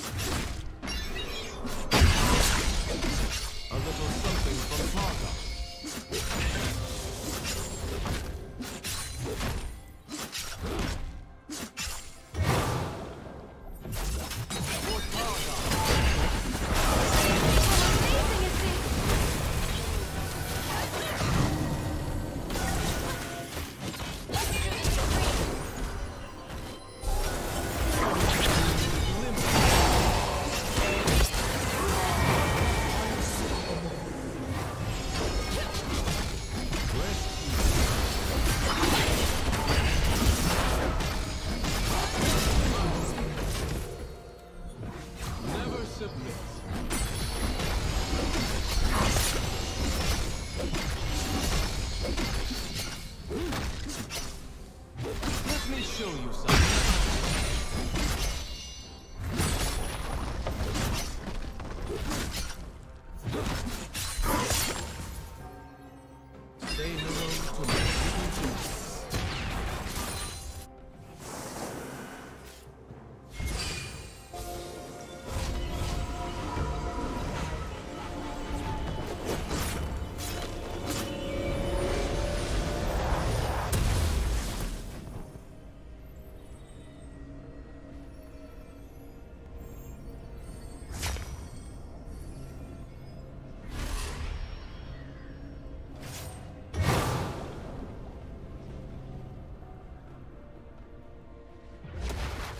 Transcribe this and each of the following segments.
A little something from Parker.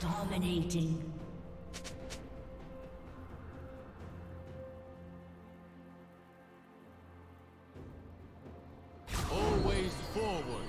Dominating. Always forward.